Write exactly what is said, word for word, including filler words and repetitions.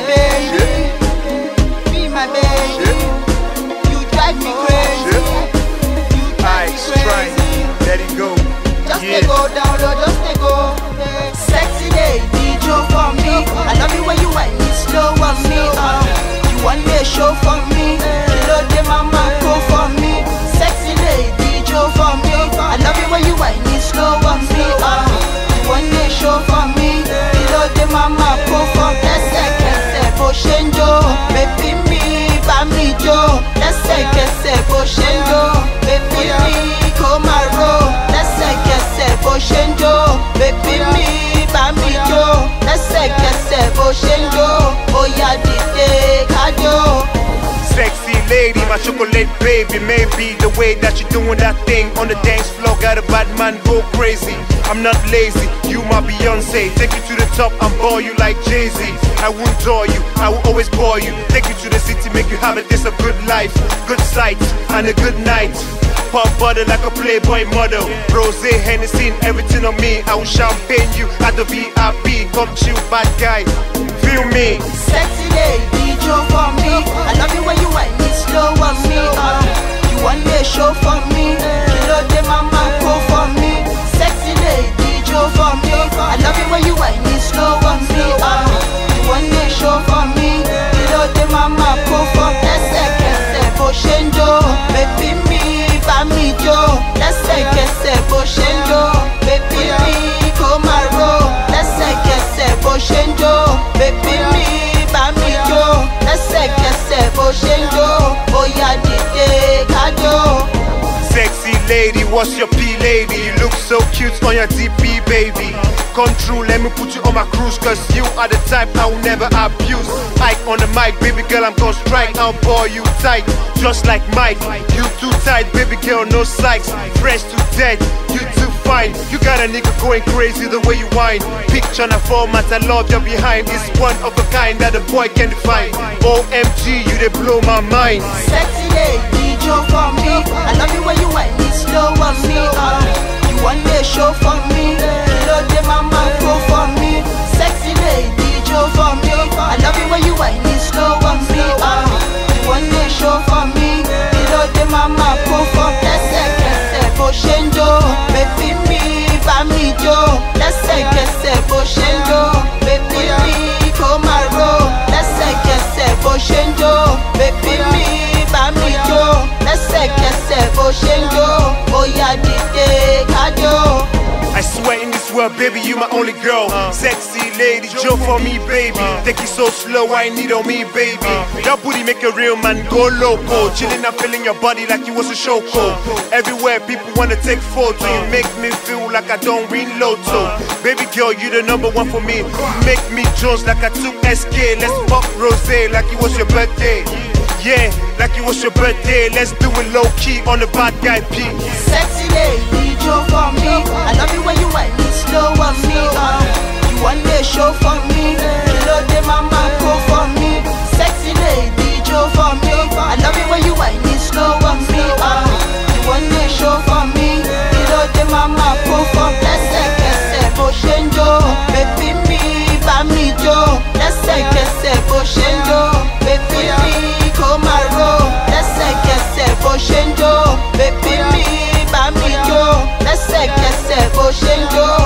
my baby, be my baby. You drive me crazy, you drive me crazy. Let it go. Just yeah. Go down low, just take go. Sexy lady, show for me. I love you when you want me, slow on me. Uh, you want me a show for me? Kilo de mama go for me. Sexy lady, show for me. I love you when you want me, slow on me. Uh, you want me a show for me? Kilo de mama go for me. Shenjo, baby me, bami jo. Let's say kese bo shenjo, baby me, komaro. Let's say kese bo shenjo, baby me, bami jo. Let's say kese bo shenjo, oya dite kajo. Sexy lady, my chocolate baby, maybe the way that you doing that thing on the dance floor got a bad man go crazy. I'm not lazy, you my Beyonce. Take you to the top and bore you like Jay Z. I won't draw you, I will always bore you. Take you to the city, make you have a taste of good life. Good sight and a good night. Pop bottle like a playboy model. Rosé, Hennessy, everything on me. I will champagne you at the V I P. Come chill, bad guy, feel me. Sexy lady, show for me. I love you when you want me, slow on me. uh, You want me a show for me? Kilo de mama go for me. Sexy lady, show for me. I love it when you wine me, slow on me. uh, You want me a show for me? Kilo de mama go for me. Kese kese bo shenjo, baby me, bami jo. Kese kese bo shenjo, baby me, komaro. Kese kese bo shenjo, baby me, bami jo. Kese kese bo shenjo, oya dite kajo. Sexy lady, what's your P lady? You look so cute on your D P baby. Come true, let me put you on my cruise. Cause you are the type I will never abuse. Ike on the mic, baby girl, I'm gon' strike. I'll ball you tight, just like Mike. You too tight, baby girl, no psychs. Fresh to death, you too fine. You got a nigga going crazy the way you whine. Picture on a format, I love your behind. It's one of a kind that a boy can define. O M G, you they blow my mind. Sexy lady, show for me. I love you when you want me, slow on me. uh, You want me a show for me? Kilo de mama go for me. Sexy lady, show for me. I love you when you want me, slow on me. uh, You want me a show for me? Kilo de mama go for me. Kese kese bo shenjo, baby me, bami jo. Kese kese bo shenjo, baby me, komaro. Kese kese bo shenjo, baby me. I swear in this world, baby, you my only girl. uh, Sexy lady, show for me, baby. uh, Take it so slow, I need on me, baby. uh, That booty make a real man go loco. Chillin' and feeling your body like you was a choco. Everywhere people wanna take photos. You make me feel like I don't win lotto. uh, Baby girl, you the number one for me. Make me Jones like I took S K. Let's pop rosé like it was your birthday. Yeah, like it was your birthday. Let's do it low-key on the bad guy P. Sexy lady, show for me. I love you when you want me, slow on me. uh, You want me a show for me? Kilo de mama go for me. Sexy lady, show for me. I love you when you want me, slow on me. uh, You want me a show for me? Kilo de mama go for me. Kese kese bo shenjo, baby me, bami jo. Kese kese bo shenjo, baby me. Baby me, bami jo. Let's say, let's say, go shenjo.